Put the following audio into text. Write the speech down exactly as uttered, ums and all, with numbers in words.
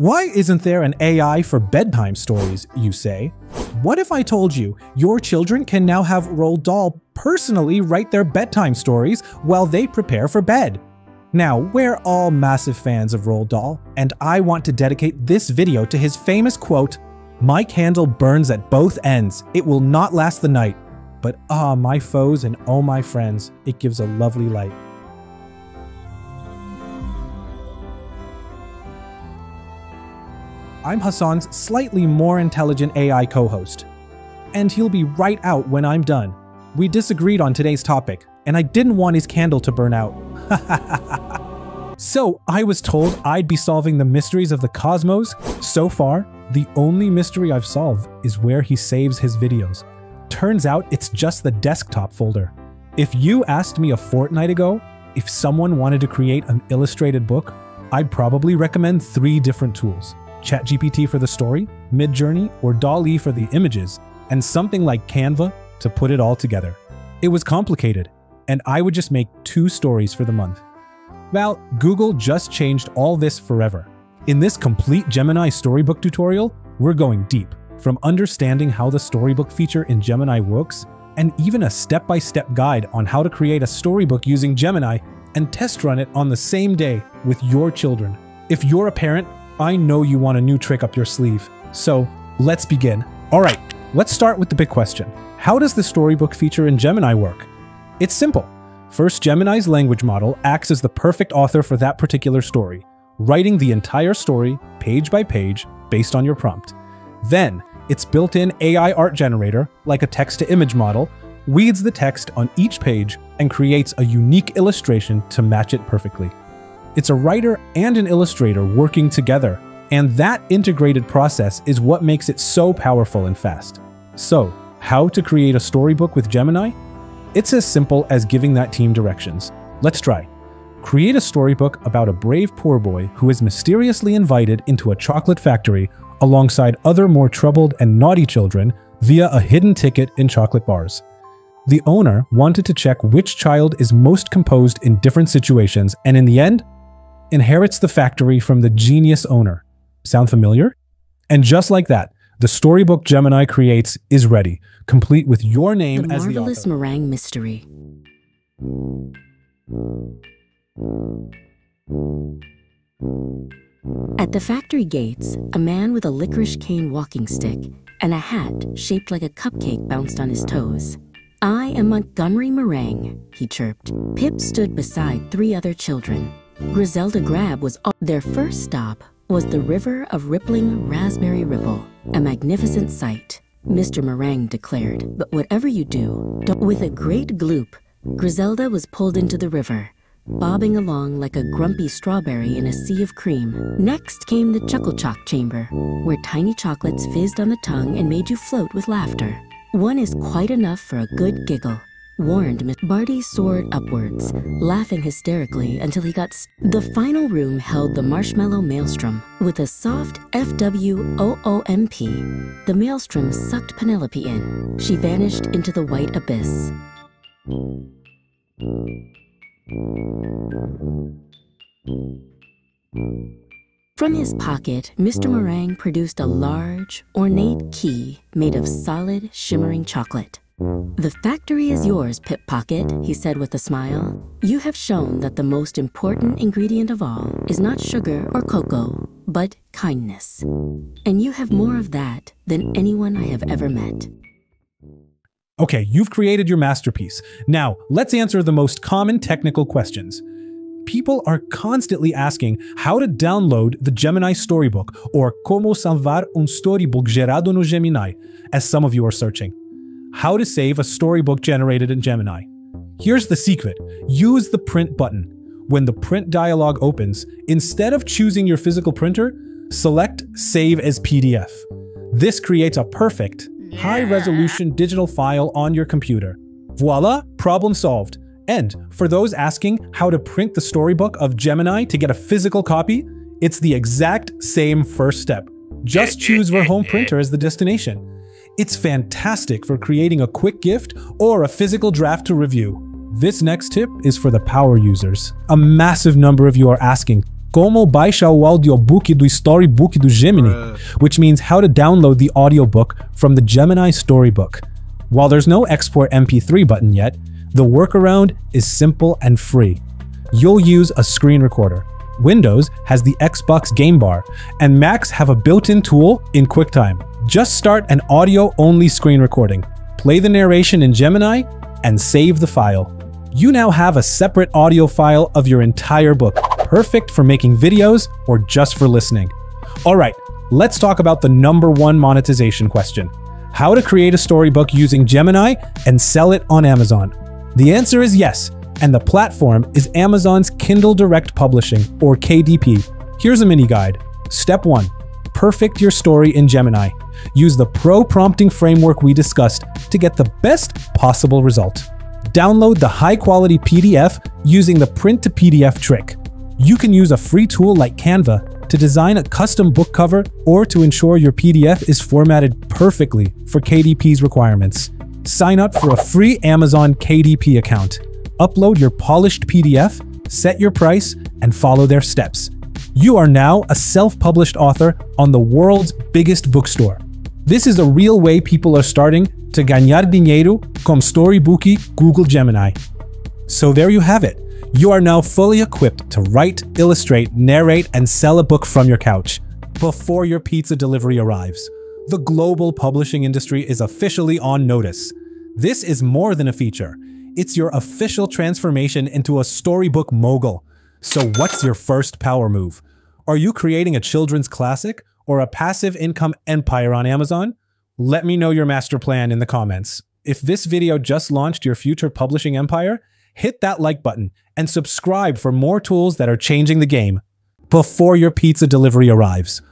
Why isn't there an A I for bedtime stories, you say? What if I told you your children can now have Roald Dahl personally write their bedtime stories while they prepare for bed? Now, we're all massive fans of Roald Dahl, and I want to dedicate this video to his famous quote, "My candle burns at both ends, it will not last the night. But ah, my foes and oh my friends, it gives a lovely light." I'm Hassan's slightly more intelligent A I co-host, and he'll be right out when I'm done. We disagreed on today's topic, and I didn't want his candle to burn out. So I was told I'd be solving the mysteries of the cosmos. So far, the only mystery I've solved is where he saves his videos. Turns out it's just the desktop folder. If you asked me a fortnight ago if someone wanted to create an illustrated book, I'd probably recommend three different tools: ChatGPT for the story, Midjourney, or DALL-E for the images, and something like Canva to put it all together. It was complicated, and I would just make two stories for the month. Well, Google just changed all this forever. In this complete Gemini storybook tutorial, we're going deep, from understanding how the storybook feature in Gemini works, and even a step-by-step guide on how to create a storybook using Gemini and test run it on the same day with your children. If you're a parent, I know you want a new trick up your sleeve, so let's begin. All right, let's start with the big question. How does the storybook feature in Gemini work? It's simple. First, Gemini's language model acts as the perfect author for that particular story, writing the entire story, page by page, based on your prompt. Then, its built-in A I art generator, like a text-to-image model, weeds the text on each page and creates a unique illustration to match it perfectly. It's a writer and an illustrator working together, and that integrated process is what makes it so powerful and fast. So, how to create a storybook with Gemini? It's as simple as giving that team directions. Let's try. Create a storybook about a brave poor boy who is mysteriously invited into a chocolate factory alongside other more troubled and naughty children via a hidden ticket in chocolate bars. The owner wanted to check which child is most composed in different situations, and in the end, inherits the factory from the genius owner. Sound familiar? And just like that, the storybook Gemini creates is ready, complete with your name the as the author. Marvelous Meringue Mystery. At the factory gates, a man with a licorice cane walking stick and a hat shaped like a cupcake bounced on his toes. "I am Montgomery Meringue," he chirped. Pip stood beside three other children. Griselda Grab was all. Their first stop was the river of rippling raspberry ripple, a magnificent sight, Mister Meringue declared. "But whatever you do, don't." With a great gloop, Griselda was pulled into the river, bobbing along like a grumpy strawberry in a sea of cream. Next came the Chuckle Chock Chamber, where tiny chocolates fizzed on the tongue and made you float with laughter. "One is quite enough for a good giggle," warned Miss Barty soared upwards, laughing hysterically until he got st The final room held the marshmallow maelstrom. With a soft F W O O M P, the maelstrom sucked Penelope in. She vanished into the white abyss. From his pocket, Mister Meringue produced a large, ornate key made of solid, shimmering chocolate. "The factory is yours, Pip Pocket," he said with a smile. "You have shown that the most important ingredient of all is not sugar or cocoa, but kindness. And you have more of that than anyone I have ever met." Okay, you've created your masterpiece. Now, let's answer the most common technical questions. People are constantly asking how to download the Gemini Storybook, or Como Salvar un Storybook Gerado no Gemini, as some of you are searching. How to save a storybook generated in Gemini. Here's the secret. Use the print button. When the print dialog opens, instead of choosing your physical printer, select Save as P D F. This creates a perfect, high-resolution digital file on your computer. Voila, problem solved. And for those asking how to print the storybook of Gemini to get a physical copy, it's the exact same first step. Just choose your home printer as the destination. It's fantastic for creating a quick gift or a physical draft to review. This next tip is for the power users. A massive number of you are asking, Como baixar o audiobook do storybook do Gemini, which means how to download the audiobook from the Gemini storybook. While there's no export M P three button yet, the workaround is simple and free. You'll use a screen recorder. Windows has the Xbox Game Bar, and Macs have a built-in tool in QuickTime. Just start an audio-only screen recording, play the narration in Gemini, and save the file. You now have a separate audio file of your entire book, perfect for making videos or just for listening. Alright, let's talk about the number one monetization question. How to create a storybook using Gemini and sell it on Amazon. The answer is yes, and the platform is Amazon's Kindle Direct Publishing, or K D P. Here's a mini guide. Step one. Perfect your story in Gemini. Use the pro prompting framework we discussed to get the best possible result. Download the high-quality P D F using the print-to-P D F trick. You can use a free tool like Canva to design a custom book cover or to ensure your P D F is formatted perfectly for K D P's requirements. Sign up for a free Amazon K D P account. Upload your polished P D F, set your price, and follow their steps. You are now a self-published author on the world's biggest bookstore. This is a real way people are starting to ganar dinheiro com Storybook Google Gemini. So there you have it. You are now fully equipped to write, illustrate, narrate, and sell a book from your couch before your pizza delivery arrives. The global publishing industry is officially on notice. This is more than a feature. It's your official transformation into a storybook mogul. So what's your first power move? Are you creating a children's classic or a passive income empire on Amazon? Let me know your master plan in the comments. If this video just launched your future publishing empire, hit that like button and subscribe for more tools that are changing the game before your pizza delivery arrives.